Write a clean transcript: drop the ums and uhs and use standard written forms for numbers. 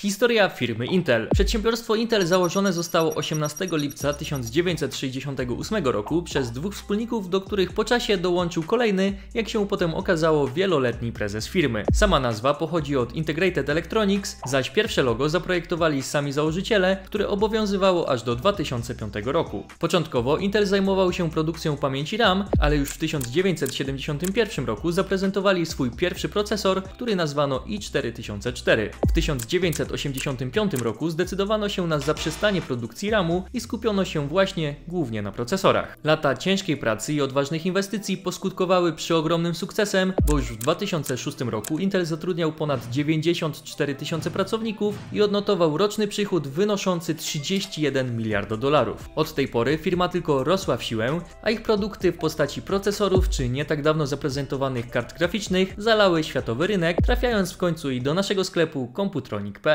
Historia firmy Intel. Przedsiębiorstwo Intel założone zostało 18 lipca 1968 roku przez dwóch wspólników, do których po czasie dołączył kolejny, jak się potem okazało, wieloletni prezes firmy. Sama nazwa pochodzi od Integrated Electronics, zaś pierwsze logo zaprojektowali sami założyciele, które obowiązywało aż do 2005 roku. Początkowo Intel zajmował się produkcją pamięci RAM, ale już w 1971 roku zaprezentowali swój pierwszy procesor, który nazwano i4004. W 1985 roku zdecydowano się na zaprzestanie produkcji RAM-u i skupiono się właśnie głównie na procesorach. Lata ciężkiej pracy i odważnych inwestycji poskutkowały przeogromnym sukcesem, bo już w 2006 roku Intel zatrudniał ponad 94 000 pracowników i odnotował roczny przychód wynoszący $31 miliarda. Od tej pory firma tylko rosła w siłę, a ich produkty w postaci procesorów czy nie tak dawno zaprezentowanych kart graficznych zalały światowy rynek, trafiając w końcu i do naszego sklepu Komputronik.pl.